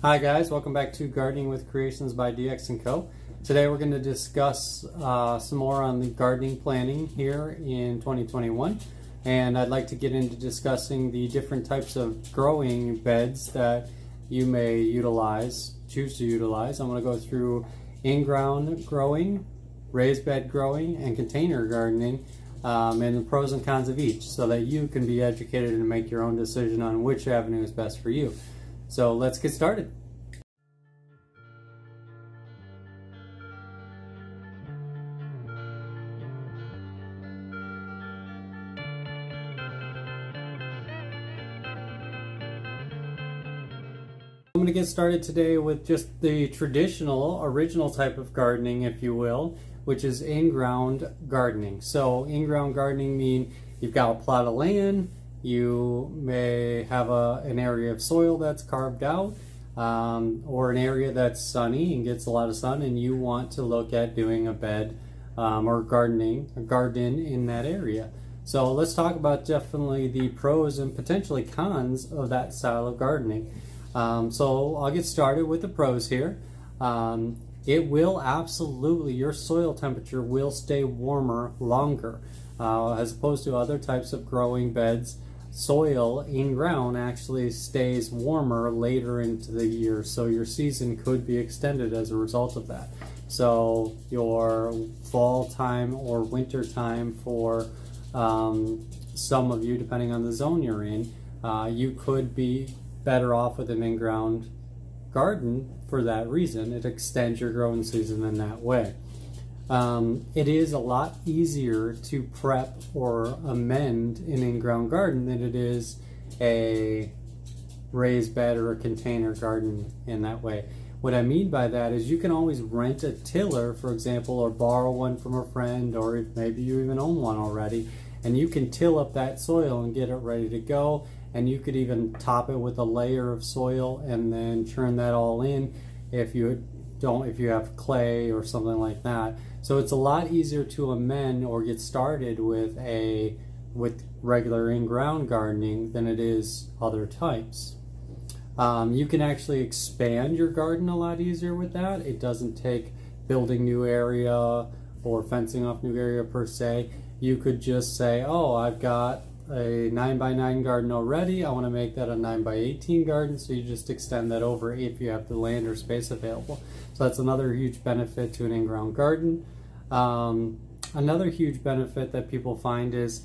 Hi guys, welcome back to Gardening with Creations by DX & Co. Today we're going to discuss some more on the gardening planning here in 2021, and I'd like to get into discussing the different types of growing beds that you may utilize, choose to utilize. I'm going to go through in-ground growing, raised bed growing, and container gardening, and the pros and cons of each so that you can be educated and make your own decision on which avenue is best for you. So let's get started. I'm going to get started today with just the traditional, original type of gardening, if you will, which is in-ground gardening. So in-ground gardening means you've got a plot of land, you may have an area of soil that's carved out, or an area that's sunny and gets a lot of sun, and you want to look at doing a bed or garden in that area. So let's talk about definitely the pros and potentially cons of that style of gardening. So I'll get started with the pros here. It will absolutely, your soil temperature will stay warmer longer as opposed to other types of growing beds. Soil in ground actually stays warmer later into the year, so your season could be extended as a result of that. So your fall time or winter time for some of you, depending on the zone you're in, you could be better off with an in-ground garden for that reason. It extends your growing season in that way. It is a lot easier to prep or amend an in-ground garden than it is a raised bed or a container garden in that way. What I mean by that is you can always rent a tiller, for example, or borrow one from a friend, or maybe you even own one already, and you can till up that soil and get it ready to go. And you could even top it with a layer of soil and then churn that all in if you have clay or something like that. So it's a lot easier to amend or get started with regular in-ground gardening than it is other types. You can actually expand your garden a lot easier with that. It doesn't take building new area or fencing off new area per se. You could just say, oh, I've got a 9x9 garden already, I want to make that a 9x18 garden, so you just extend that over if you have the land or space available. So that's another huge benefit to an in-ground garden. Another huge benefit that people find is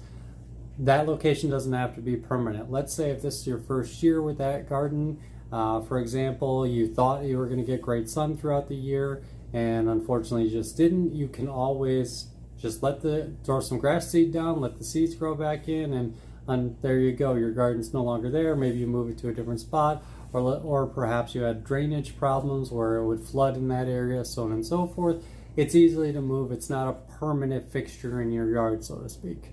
that location doesn't have to be permanent. Let's say if this is your first year with that garden, for example, you thought you were going to get great sun throughout the year and unfortunately you just didn't, you can always just throw some grass seed down, let the seeds grow back in, and there you go. Your garden's no longer there. Maybe you move it to a different spot, or perhaps you had drainage problems where it would flood in that area, so on and so forth. It's easy to move. It's not a permanent fixture in your yard, so to speak.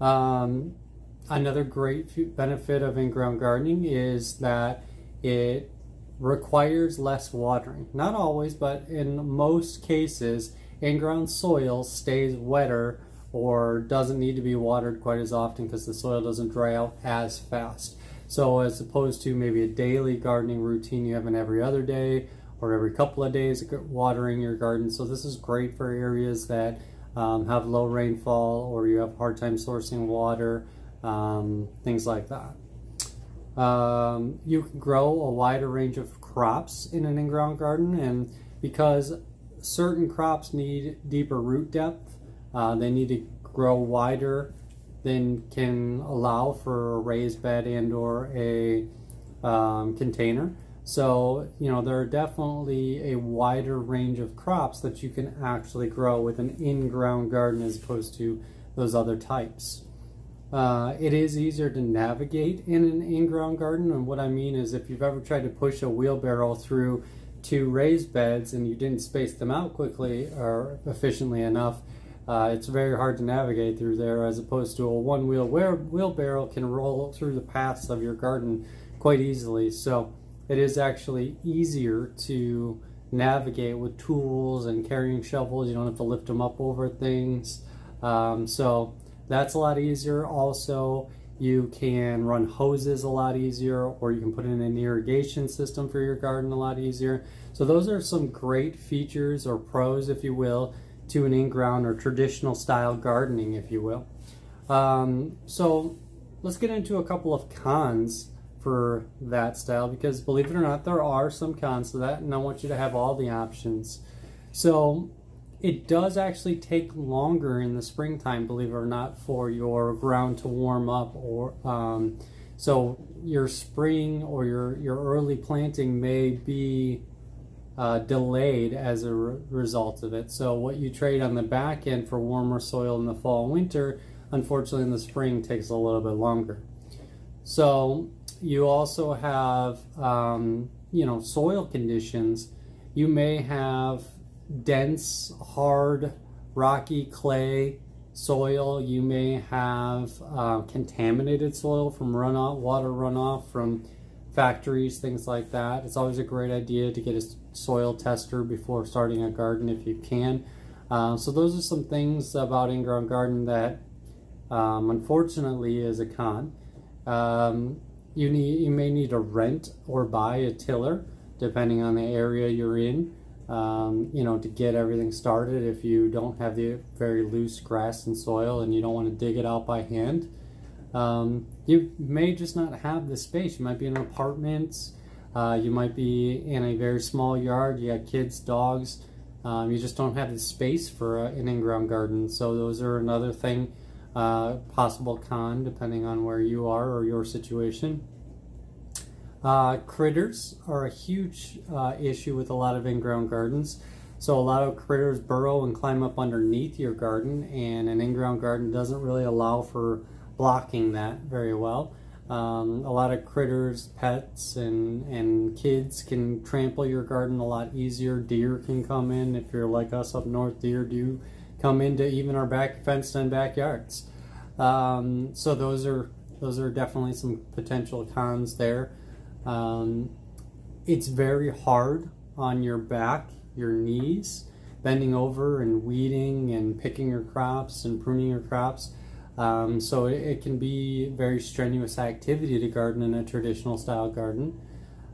Another great benefit of in-ground gardening is that it requires less watering. Not always, but in most cases, in-ground soil stays wetter or doesn't need to be watered quite as often because the soil doesn't dry out as fast. So as opposed to maybe a daily gardening routine you have in every other day or every couple of days watering your garden. So this is great for areas that have low rainfall or you have a hard time sourcing water, things like that. You can grow a wider range of crops in an in-ground garden, and because certain crops need deeper root depth, they need to grow wider than can allow for a raised bed and or a container. So, you know, there are definitely a wider range of crops that you can actually grow with an in-ground garden as opposed to those other types. It is easier to navigate in an in-ground garden, and what I mean is if you've ever tried to push a wheelbarrow through two raised beds and you didn't space them out quickly or efficiently enough, it's very hard to navigate through there, as opposed to a wheelbarrow can roll through the paths of your garden quite easily. So it is actually easier to navigate with tools and carrying shovels. You don't have to lift them up over things. So that's a lot easier. Also, You can run hoses a lot easier, or you can put in an irrigation system for your garden a lot easier. So those are some great features or pros, if you will, to an in-ground or traditional style gardening, if you will. So let's get into a couple of cons for that style, because believe it or not, there are some cons to that, and I want you to have all the options. So it does actually take longer in the springtime, believe it or not, for your ground to warm up, or so your spring or your early planting may be delayed as a result of it. So what you trade on the back end for warmer soil in the fall and winter, unfortunately in the spring takes a little bit longer. So you also have you know, soil conditions. You may have dense, hard, rocky clay soil. You may have contaminated soil from runoff, water runoff from factories, things like that. It's always a great idea to get a soil tester before starting a garden if you can. So those are some things about in-ground garden that unfortunately is a con. You may need to rent or buy a tiller depending on the area you're in. You know, to get everything started if you don't have the very loose grass and soil and you don't want to dig it out by hand. You may just not have the space. You might be in an apartment, you might be in a very small yard, you got kids, dogs, you just don't have the space for an in-ground garden. So those are another thing, possible con depending on where you are or your situation. Critters are a huge issue with a lot of in-ground gardens. So a lot of critters burrow and climb up underneath your garden, and an in-ground garden doesn't really allow for blocking that very well. A lot of critters, pets, and kids can trample your garden a lot easier. Deer can come in. If you're like us up north, deer do come into even our back fenced in backyards. So those are definitely some potential cons there. It's very hard on your back, your knees, bending over and weeding and picking your crops and pruning your crops. So it can be very strenuous activity to garden in a traditional style garden.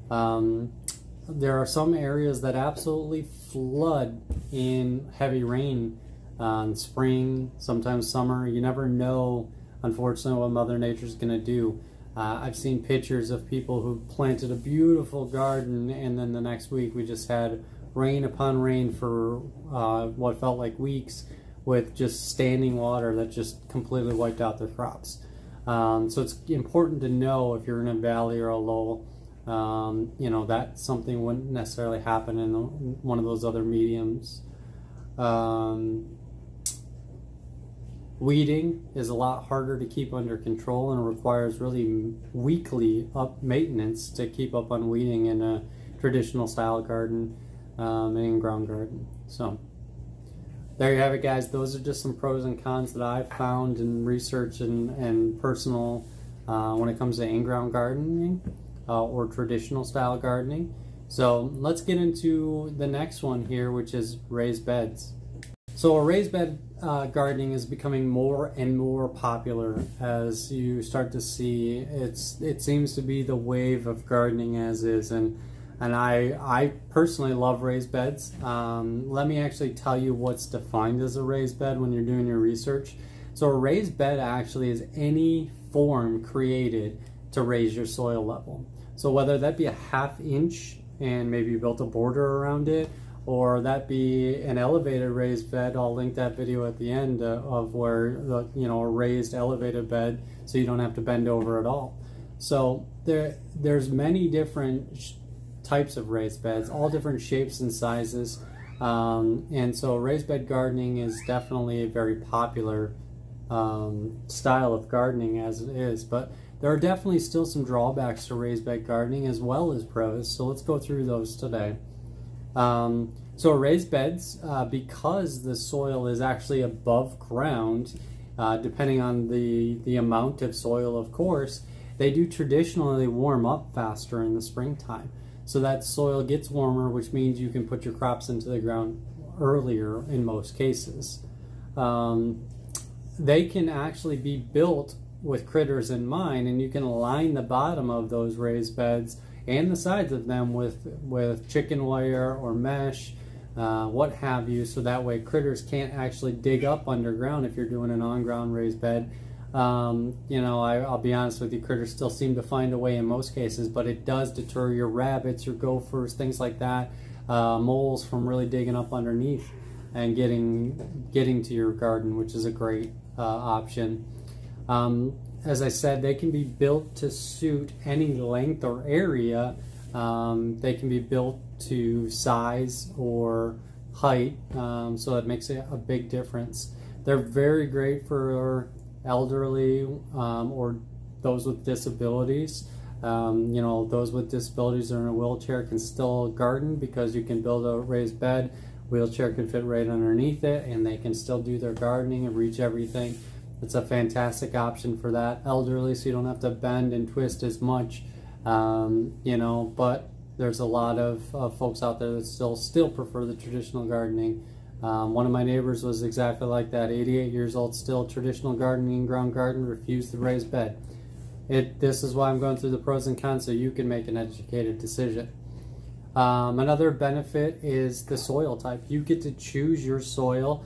There are some areas that absolutely flood in heavy rain in spring, sometimes summer. You never know, unfortunately, what Mother Nature's going to do. I've seen pictures of people who planted a beautiful garden, and then the next week we just had rain upon rain for what felt like weeks, with just standing water that just completely wiped out their crops. So it's important to know if you're in a valley or a lull, you know, that something wouldn't necessarily happen in one of those other mediums. Weeding is a lot harder to keep under control and requires really weekly maintenance to keep up on weeding in a traditional style garden and in-ground garden. So there you have it, guys. Those are just some pros and cons that I've found in research and personal when it comes to in-ground gardening or traditional style gardening. So let's get into the next one here, which is raised beds. So a raised bed gardening is becoming more and more popular as you start to see it seems to be the wave of gardening as is, and I personally love raised beds. Let me actually tell you what's defined as a raised bed when you're doing your research. So a raised bed actually is any form created to raise your soil level. So whether that be a ½ inch and maybe you built a border around it, or that be an elevated raised bed. I'll link that video at the end of where the, you know, a raised elevated bed, so you don't have to bend over at all. So there's many different types of raised beds, all different shapes and sizes, and so raised bed gardening is definitely a very popular style of gardening as it is. But there are definitely still some drawbacks to raised bed gardening as well as pros. So let's go through those today. So raised beds, because the soil is actually above ground, depending on the amount of soil, of course, they do traditionally warm up faster in the springtime. So that soil gets warmer, which means you can put your crops into the ground earlier in most cases. They can actually be built with critters in mind, and you can line the bottom of those raised beds and the sides of them with chicken wire or mesh, what have you, so that way critters can't actually dig up underground if you're doing an on-ground raised bed. You know, I'll be honest with you, critters still seem to find a way in most cases, but it does deter your rabbits, your gophers, things like that, moles from really digging up underneath and getting to your garden, which is a great option. As I said, they can be built to suit any length or area. They can be built to size or height, so that makes a big difference. They're very great for elderly or those with disabilities. You know, those with disabilities or in a wheelchair can still garden because you can build a raised bed. Wheelchair can fit right underneath it, and they can still do their gardening and reach everything. It's a fantastic option for that elderly, so you don't have to bend and twist as much, you know, but there's a lot of folks out there that still prefer the traditional gardening. One of my neighbors was exactly like that, 88 years old, still traditional gardening, ground garden, refused the raised bed. This is why I'm going through the pros and cons, so you can make an educated decision. Another benefit is the soil type. You get to choose your soil.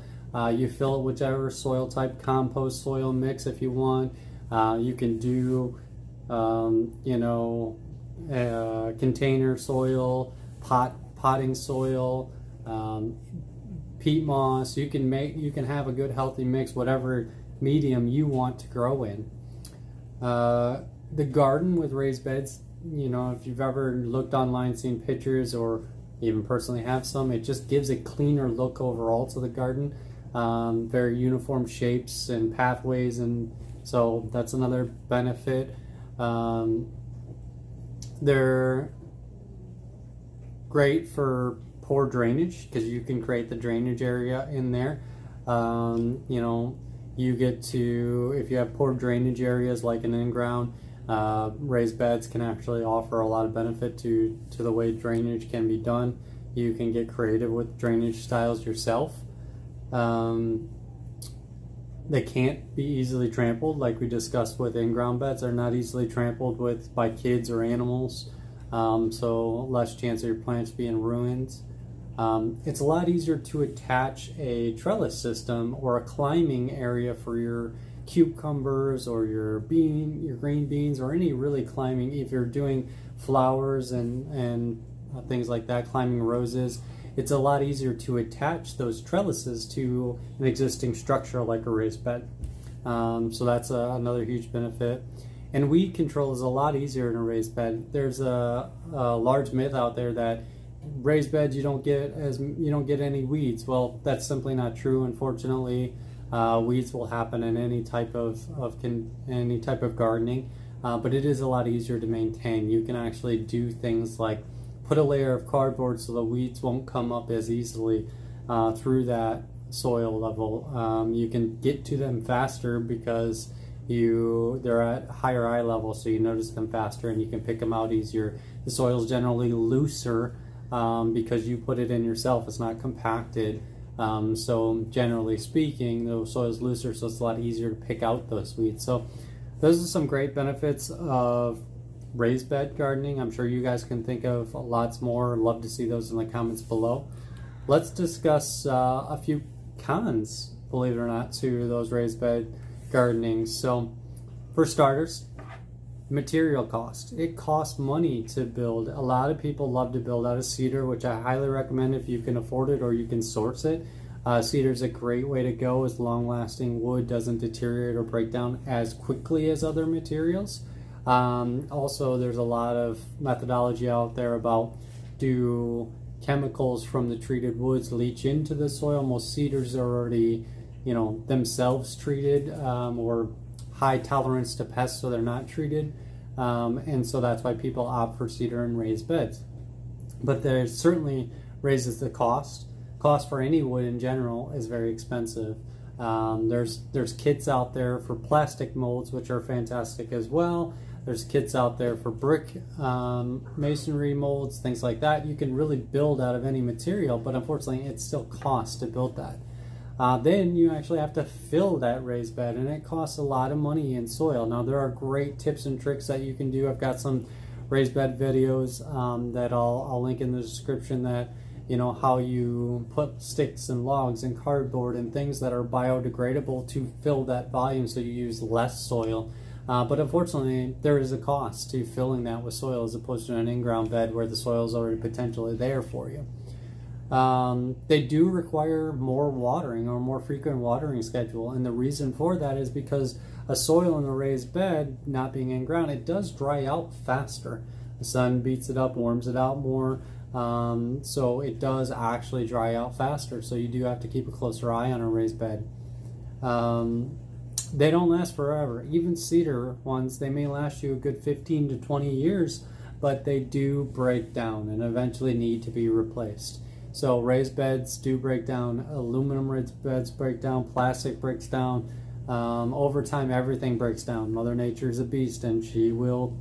You fill it whichever soil type, compost soil mix if you want. You can do, you know, container soil, potting soil, peat moss. You can have a good healthy mix, whatever medium you want to grow in. The garden with raised beds, you know, if you've ever looked online, seen pictures, or even personally have some, it just gives a cleaner look overall to the garden. Very uniform shapes and pathways, and so that's another benefit. They're great for poor drainage because you can create the drainage area in there. You know, you get to, if you have poor drainage areas like an in-ground, raised beds can actually offer a lot of benefit to the way drainage can be done. You can get creative with drainage styles yourself. They can't be easily trampled, like we discussed with in-ground beds. They're not easily trampled with by kids or animals, so less chance of your plants being ruined. It's a lot easier to attach a trellis system or a climbing area for your cucumbers or your green beans, or any really climbing. If you're doing flowers and things like that, climbing roses, it's a lot easier to attach those trellises to an existing structure like a raised bed. So that's another huge benefit. And weed control is a lot easier in a raised bed. There's a large myth out there that raised beds you don't get any weeds. Well, that's simply not true, unfortunately. Weeds will happen in any type of gardening, but it is a lot easier to maintain. You can actually do things like put a layer of cardboard so the weeds won't come up as easily through that soil level. You can get to them faster because they're at higher eye level, so you notice them faster and you can pick them out easier. The soil's generally looser because you put it in yourself. It's not compacted. So generally speaking, the soil is looser, so it's a lot easier to pick out those weeds. So those are some great benefits of raised bed gardening. I'm sure you guys can think of lots more. I'd love to see those in the comments below. Let's discuss a few cons, believe it or not, to those raised bed gardening. So for starters, material cost. It costs money to build. A lot of people love to build out of cedar, which I highly recommend if you can afford it or you can source it. Cedar is a great way to go. It's long-lasting wood, doesn't deteriorate or break down as quickly as other materials. Also, there's a lot of methodology out there about, do chemicals from the treated woods leach into the soil? Most cedars are already, you know, themselves treated, or high tolerance to pests, so they're not treated, and so that's why people opt for cedar and raised beds. But there certainly raises the cost. Cost for any wood in general is very expensive. There's kits out there for plastic molds, which are fantastic as well. There's kits out there for brick masonry molds, things like that. You can really build out of any material, but unfortunately it still costs to build that. Then you actually have to fill that raised bed, and it costs a lot of money in soil. Now there are great tips and tricks that you can do. I've got some raised bed videos that I'll link in the description, that you know how you put sticks and logs and cardboard and things that are biodegradable to fill that volume so you use less soil. But unfortunately, there is a cost to filling that with soil as opposed to an in-ground bed where the soil is already potentially there for you. They do require more watering or more frequent watering schedule, and the reason for that is because a soil in a raised bed, not being in ground, it does dry out faster. The sun beats it up, warms it out more, so it does actually dry out faster, so you do have to keep a closer eye on a raised bed. They don't last forever. Even cedar ones, they may last you a good 15 to 20 years, but they do break down and eventually need to be replaced. So raised beds do break down, aluminum raised beds break down, plastic breaks down. Over time, everything breaks down. Mother Nature is a beast, and she will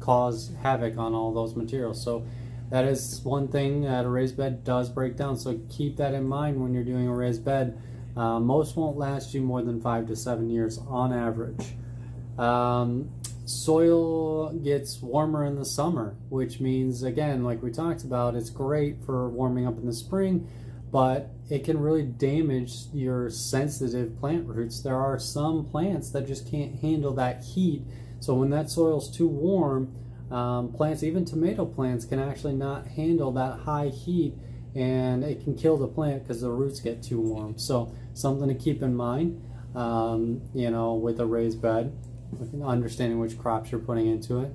cause havoc on all those materials. So that is one thing that a raised bed does break down. So keep that in mind when you're doing a raised bed. Most won't last you more than 5 to 7 years on average. Soil gets warmer in the summer, which means, again, like we talked about, it's great for warming up in the spring, but it can really damage your sensitive plant roots. There are some plants that just can't handle that heat, so when that soil's too warm, plants, even tomato plants, can actually not handle that high heat, and it can kill the plant because the roots get too warm. So something to keep in mind, you know, with a raised bed, understanding which crops you're putting into it.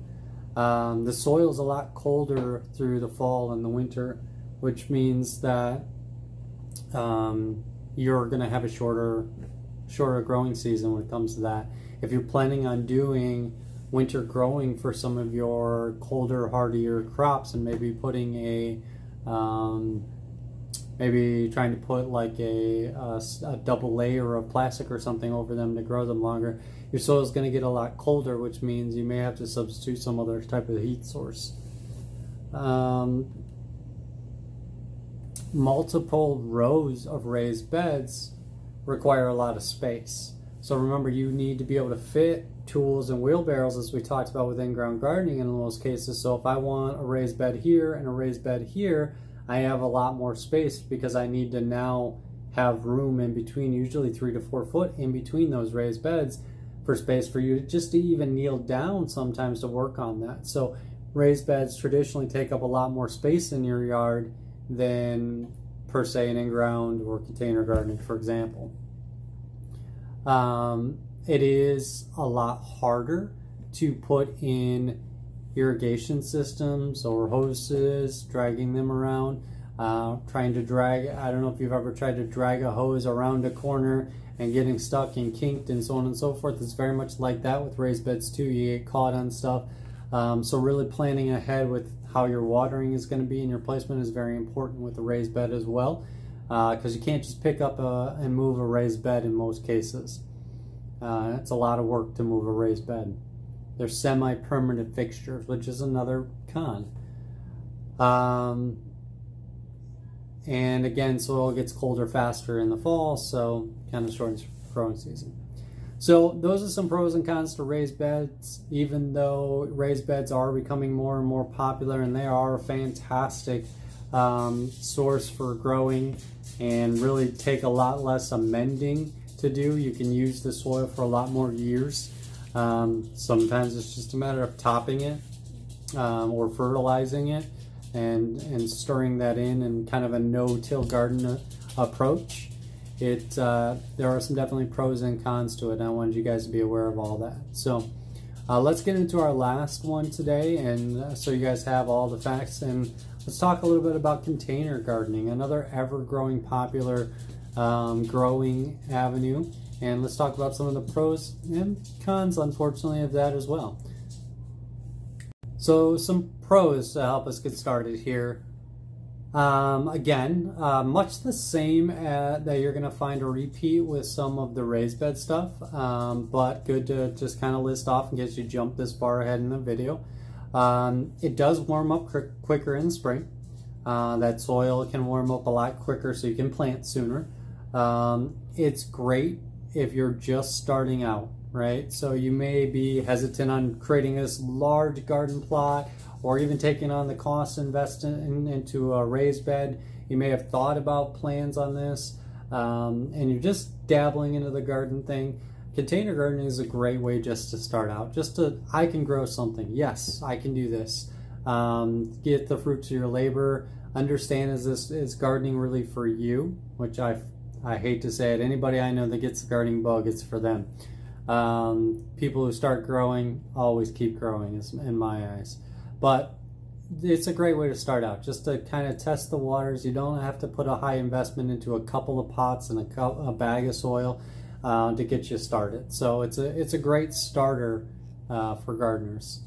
The soil is a lot colder through the fall and the winter, which means that you're going to have a shorter growing season when it comes to that. If you're planning on doing winter growing for some of your colder, hardier crops, and maybe putting a maybe trying to put like a double layer of plastic or something over them to grow them longer, your soil is going to get a lot colder, which means you may have to substitute some other type of heat source. Multiple rows of raised beds require a lot of space. So remember, you need to be able to fit tools and wheelbarrows, as we talked about with in-ground gardening in most cases. So if I want a raised bed here and a raised bed here, I have a lot more space because I need to now have room in between, usually 3 to 4 foot in between those raised beds, for space for you just to even kneel down sometimes to work on that. So raised beds traditionally take up a lot more space in your yard than per se an in-ground or container gardening, for example. It is a lot harder to put in irrigation systems or hoses, dragging them around, trying to drag, I don't know if you've ever tried to drag a hose around a corner and getting stuck and kinked and so on and so forth. It's very much like that with raised beds too. You get caught on stuff. So really planning ahead with how your watering is going to be and your placement is very important with a raised bed as well, because you can't just pick up and move a raised bed in most cases. It's a lot of work to move a raised bed. They're semi-permanent fixtures, which is another con. And again, soil gets colder faster in the fall, so kind of shortens growing season. So those are some pros and cons to raised beds. Even though raised beds are becoming more and more popular, and they are a fantastic source for growing and really take a lot less amending to do. You can use the soil for a lot more years. Sometimes it's just a matter of topping it or fertilizing it and stirring that in, and kind of a no-till garden approach. There are some definitely pros and cons to it, and I wanted you guys to be aware of all that. So let's get into our last one today, and so you guys have all the facts, and let's talk a little bit about container gardening, another ever-growing popular growing avenue. And let's talk about some of the pros and cons, unfortunately, of that as well. So some pros to help us get started here. Again, much the same that you're going to find a repeat with some of the raised bed stuff, but good to just kind of list off in case you jump this far ahead in the video. It does warm up quicker in the spring. That soil can warm up a lot quicker, so you can plant sooner. It's great if you're just starting out, right? So you may be hesitant on creating this large garden plot or even taking on the cost investing into a raised bed. You may have thought about plans on this, and you're just dabbling into the garden thing. Container gardening is a great way just to start out. Just to, I can grow something. Yes, I can do this. Get the fruits of your labor. Understand, is this is gardening really for you? Which I hate to say it. Anybody I know that gets the gardening bug, it's for them. People who start growing always keep growing, in my eyes. But it's a great way to start out, just to kind of test the waters. You don't have to put a high investment into a couple of pots and a bag of soil to get you started. So it's a great starter for gardeners.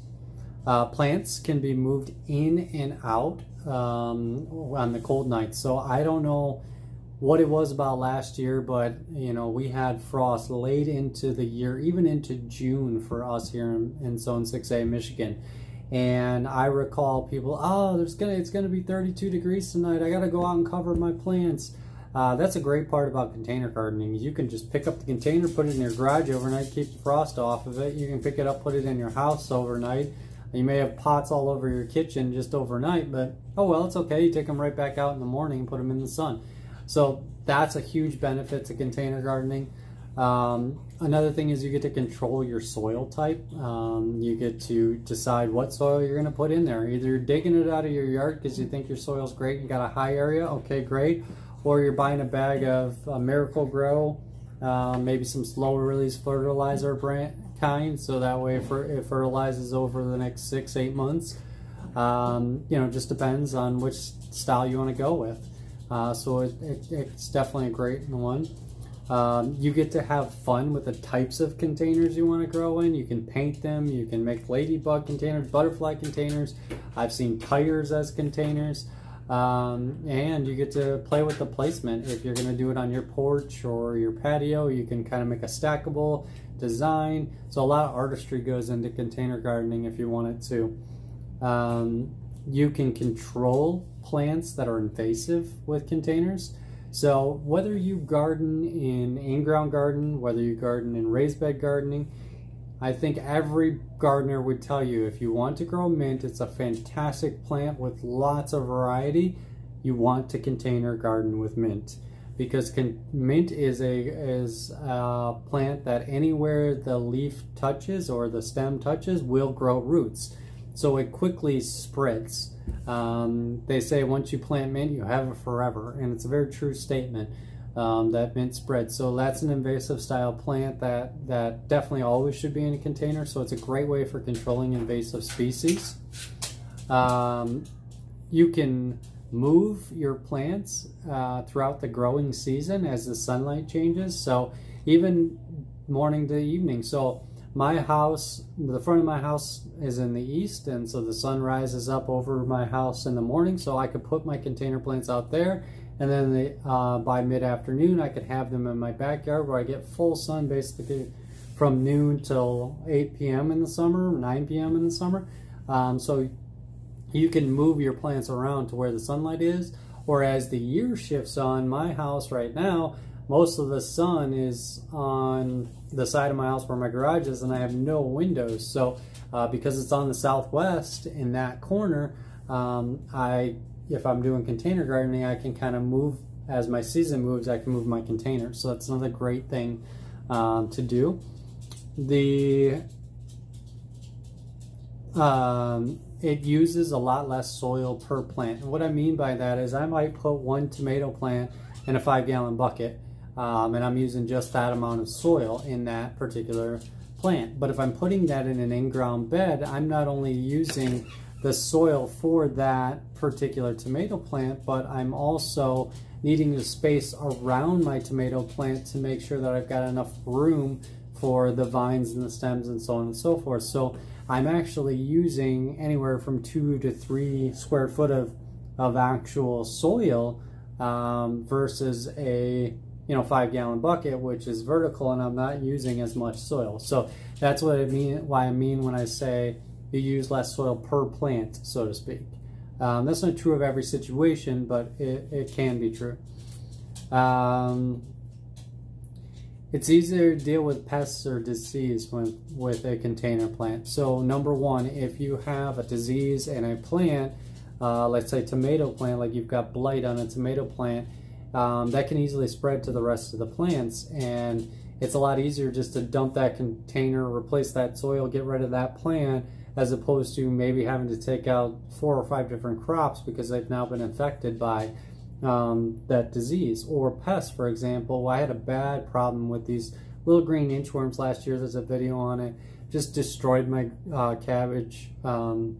Plants can be moved in and out on the cold nights. So I don't know what it was about last year, but you know, we had frost late into the year, even into June for us here in Zone 6A, Michigan. And I recall people, oh, it's gonna be 32 degrees tonight. I gotta go out and cover my plants. That's a great part about container gardening. You can just pick up the container, put it in your garage overnight, keep the frost off of it. You can pick it up, put it in your house overnight. You may have pots all over your kitchen just overnight, but oh well, it's okay. You take them right back out in the morning and put them in the sun. So that's a huge benefit to container gardening. Another thing is you get to control your soil type. You get to decide what soil you're going to put in there. Either you're digging it out of your yard because you think your soil's great and got a high area, okay, great. Or you're buying a bag of Miracle-Gro, maybe some slow-release fertilizer kind, so that way it fertilizes over the next 6-8 months. You know, just depends on which style you want to go with. So it's definitely a great one. You get to have fun with the types of containers you want to grow in. You can paint them. You can make ladybug containers, butterfly containers. I've seen tires as containers. And you get to play with the placement. If you're going to do it on your porch or your patio, you can kind of make a stackable design. So a lot of artistry goes into container gardening if you want it to. You can control plants that are invasive with containers. So whether you garden in in-ground garden, whether you garden in raised bed gardening, I think every gardener would tell you if you want to grow mint, it's a fantastic plant with lots of variety. You want to container garden with mint, because mint is a plant that anywhere the leaf touches or the stem touches will grow roots. So it quickly spreads. They say once you plant mint, you have it forever. And it's a very true statement that mint spreads. So that's an invasive style plant that definitely always should be in a container. So it's a great way for controlling invasive species. You can move your plants throughout the growing season as the sunlight changes. So even morning to evening. So my house, the front of my house is in the east, and so the sun rises up over my house in the morning, so I could put my container plants out there, and then by mid-afternoon I could have them in my backyard where I get full sun basically from noon till 8 p.m. in the summer, 9 p.m. in the summer. So you can move your plants around to where the sunlight is, or as the year shifts on. My house right now, most of the sun is on the side of my house where my garage is, and I have no windows. So because it's on the southwest in that corner, if I'm doing container gardening, I can kind of move, as my season moves, I can move my container. So that's another great thing to do. It uses a lot less soil per plant. And what I mean by that is I might put one tomato plant in a 5-gallon bucket. And I'm using just that amount of soil in that particular plant. But if I'm putting that in an in-ground bed, I'm not only using the soil for that particular tomato plant, but I'm also needing the space around my tomato plant to make sure that I've got enough room for the vines and the stems and so on and so forth. So I'm actually using anywhere from 2 to 3 square foot of actual soil versus a 5-gallon bucket, which is vertical, and I'm not using as much soil. So that's what I mean. Why I mean when I say you use less soil per plant, so to speak. That's not true of every situation, but it can be true. It's easier to deal with pests or disease with a container plant. So number one, if you have a disease in a plant, let's say tomato plant, like you've got blight on a tomato plant, that can easily spread to the rest of the plants. And it's a lot easier just to dump that container, replace that soil, get rid of that plant, as opposed to maybe having to take out 4 or 5 different crops because they've now been infected by that disease or pest, for example. I had a bad problem with these little green inchworms last year. There's a video on it. Just destroyed my cabbage, my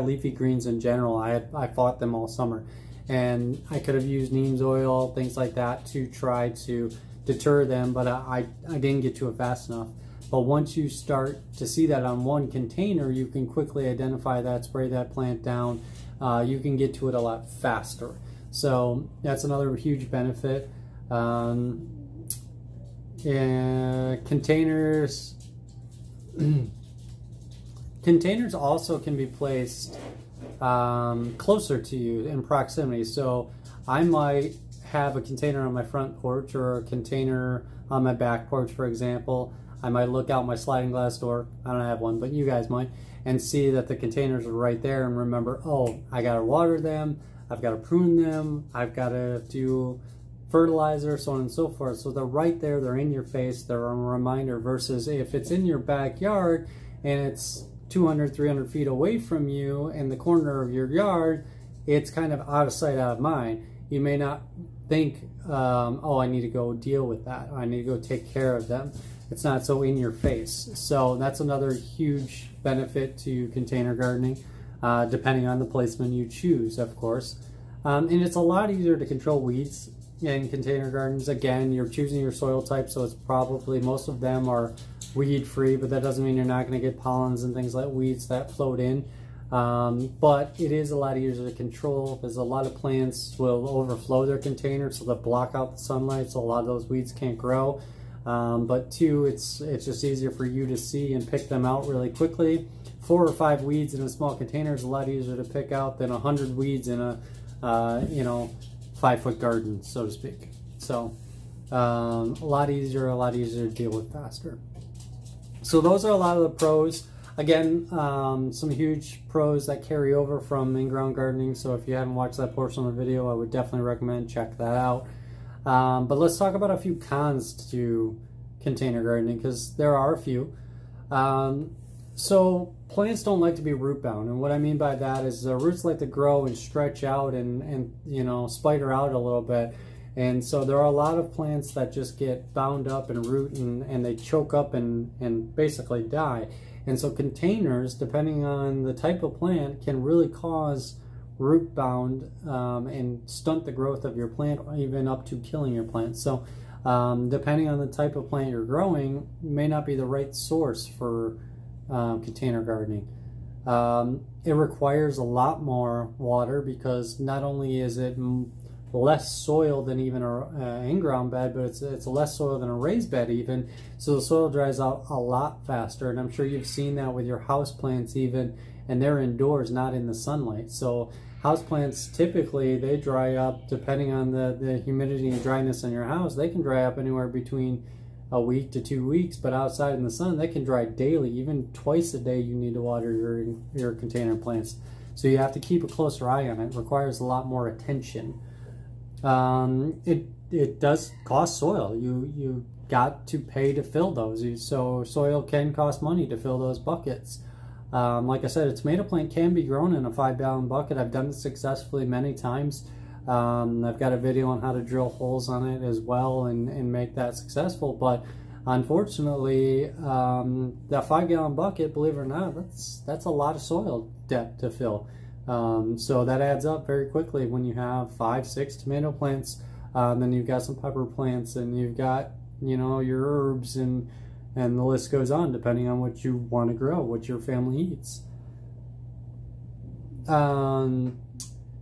leafy greens in general. I fought them all summer, and I could have used neem oil, things like that, to try to deter them, but I didn't get to it fast enough. But once you start to see that on one container, you can quickly identify that, spray that plant down. You can get to it a lot faster. So that's another huge benefit. Containers containers also can be placed closer to you in proximity. So I might have a container on my front porch or a container on my back porch, for example. I might look out my sliding glass door. I don't have one, but you guys might, and see that the containers are right there, and remember, oh, I gotta water them, I've got to prune them, I've got to do fertilizer, so on and so forth. So they're right there, they're in your face, they're a reminder, versus if it's in your backyard and it's 200, 300 feet away from you in the corner of your yard, it's kind of out of sight, out of mind. You may not think, oh, I need to go deal with that, I need to go take care of them. It's not so in your face. So that's another huge benefit to container gardening. Depending on the placement you choose, of course. And it's a lot easier to control weeds in container gardens. Again, you're choosing your soil type, so it's probably, most of them are weed free, but that doesn't mean you're not going to get pollens and things like weeds that float in. But it is a lot easier to control, because a lot of plants will overflow their containers, so they'll block out the sunlight, so a lot of those weeds can't grow. But two, it's just easier for you to see and pick them out really quickly. 4 or 5 weeds in a small container is a lot easier to pick out than 100 weeds in a, 5-foot garden, so to speak. So a lot easier to deal with faster. So those are a lot of the pros. Again, some huge pros that carry over from in-ground gardening. So if you haven't watched that portion of the video, I would definitely recommend check that out. But let's talk about a few cons to container gardening, because there are a few. So plants don't like to be root bound, and what I mean by that is the roots like to grow and stretch out and spider out a little bit. And so there are a lot of plants that just get bound up and root and they choke up and basically die. And so containers, depending on the type of plant, can really cause root bound and stunt the growth of your plant, even up to killing your plant. So depending on the type of plant you're growing, may not be the right source for container gardening. It requires a lot more water, because not only is it less soil than even an in-ground bed, but it's less soil than a raised bed even, so the soil dries out a lot faster. And I'm sure you've seen that with your house plants even, and they're indoors, not in the sunlight. So houseplants, typically they dry up, depending on the humidity and dryness in your house, they can dry up anywhere between a week to 2 weeks, but outside in the sun, they can dry daily, even twice a day. You need to water your container plants. So you have to keep a closer eye on it. It requires a lot more attention. It does cost soil. You got to pay to fill those. So soil can cost money to fill those buckets. Like I said, a tomato plant can be grown in a 5-gallon bucket. I've done it successfully many times. I've got a video on how to drill holes on it as well and make that successful. But unfortunately, that 5-gallon bucket, believe it or not, that's a lot of soil depth to fill. So that adds up very quickly when you have 5, 6 tomato plants. Then you've got some pepper plants, and you've got, your herbs, and the list goes on, depending on what you want to grow, what your family eats.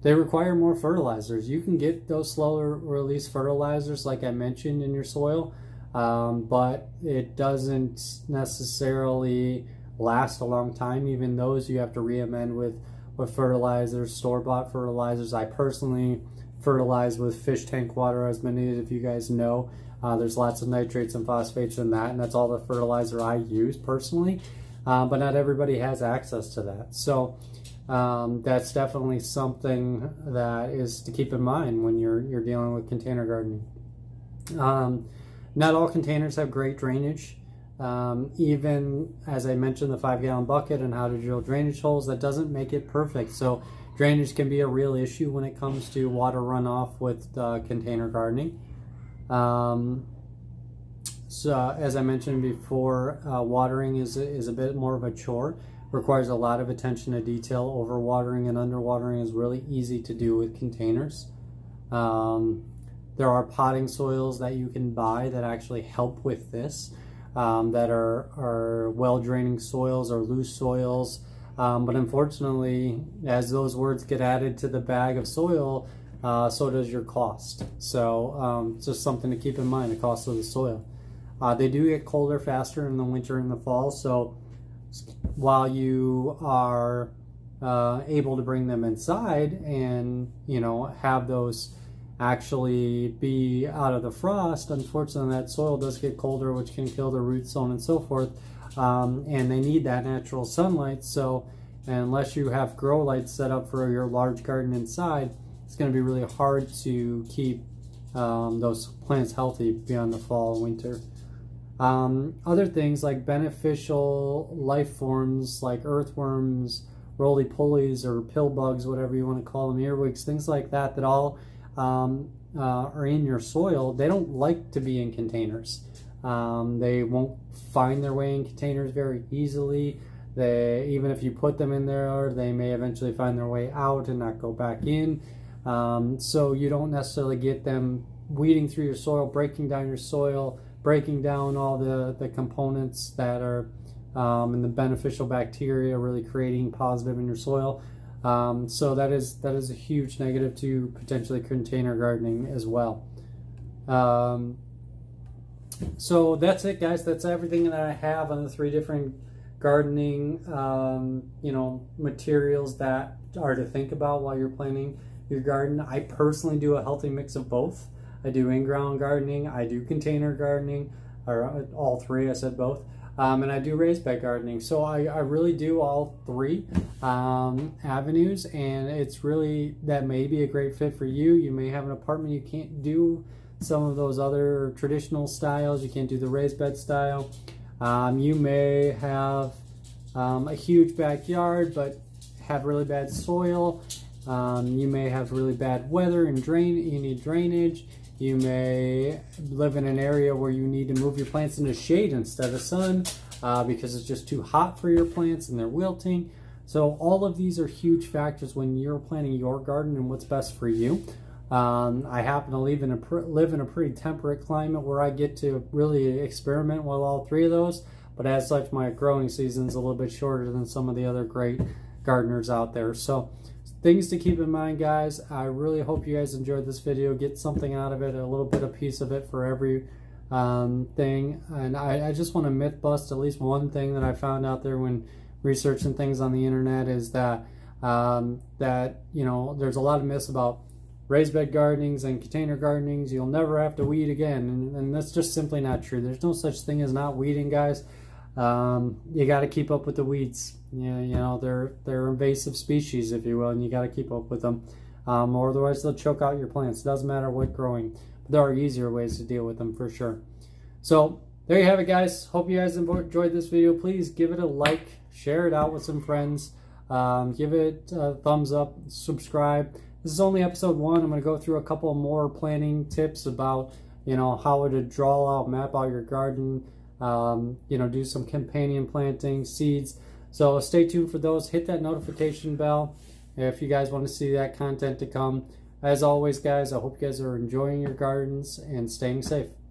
They require more fertilizers. You can get those slower release fertilizers, like I mentioned, in your soil, but it doesn't necessarily last a long time. Even those you have to re-amend with fertilizers, store-bought fertilizers. I personally fertilize with fish tank water, as many of you guys know. There's lots of nitrates and phosphates in that, and that's all the fertilizer I use personally, but not everybody has access to that. So that's definitely something that is to keep in mind when you're dealing with container gardening. Not all containers have great drainage. Even as I mentioned, the 5-gallon bucket and how to drill drainage holes, that doesn't make it perfect. So drainage can be a real issue when it comes to water runoff with container gardening. So as I mentioned before, watering is a bit more of a chore. Requires a lot of attention to detail. Overwatering and underwatering is really easy to do with containers. There are potting soils that you can buy that actually help with this, that are well-draining soils or loose soils. But unfortunately, as those words get added to the bag of soil, so does your cost. So just something to keep in mind, the cost of the soil. They do get colder faster in the winter and the fall, so while you are able to bring them inside and, you know, have those actually be out of the frost, unfortunately that soil does get colder, which can kill the roots, so on and so forth. And they need that natural sunlight, so unless you have grow lights set up for your large garden inside, it's going to be really hard to keep those plants healthy beyond the fall and winter. Other things like beneficial life forms like earthworms, roly-polies, or pill bugs, whatever you want to call them, earwigs, things like that, that all are in your soil. They don't like to be in containers. They won't find their way in containers very easily. Even if you put them in there, they may eventually find their way out and not go back in. So you don't necessarily get them weeding through your soil, breaking down your soil, breaking down all the components that are and the beneficial bacteria really creating positive in your soil. So that is a huge negative to potentially container gardening as well. So that's it, guys. That's everything that I have on the 3 different gardening you know, materials that are to think about while you're planning your garden. I personally do a healthy mix of both. I do in-ground gardening, I do container gardening, or all 3, I said both, and I do raised bed gardening. So I really do all 3 avenues, and it's really, that may be a great fit for you. You may have an apartment, you can't do some of those other traditional styles, you can't do the raised bed style. You may have a huge backyard but have really bad soil. You may have really bad weather and you need drainage. You may live in an area where you need to move your plants into shade instead of sun because it's just too hot for your plants and they're wilting. So all of these are huge factors when you're planning your garden and what's best for you. I happen to live in a pretty temperate climate where I get to really experiment with all 3 of those, but as such my growing season's a little bit shorter than some of the other great gardeners out there. So things to keep in mind, guys. I really hope you guys enjoyed this video. Get something out of it, a little bit, a piece of it for every thing. And I just want to myth bust at least one thing that I found out there when researching things on the internet, is that, you know, there's a lot of myths about raised bed gardenings and container gardenings. You'll never have to weed again. And that's just simply not true. There's no such thing as not weeding, guys. You got to keep up with the weeds. You know, they're invasive species, if you will, and you got to keep up with them, or otherwise they'll choke out your plants. It doesn't matter what growing, but there are easier ways to deal with them for sure. So there you have it, guys. Hope you guys enjoyed this video. Please give it a like, share it out with some friends, give it a thumbs up, subscribe. This is only episode 1. I'm going to go through a couple more planning tips about, you know, how to draw out, map out your garden, you know, do some companion planting, seeds. So stay tuned for those. Hit that notification bell if you guys want to see that content to come. As always, guys, I hope you guys are enjoying your gardens and staying safe.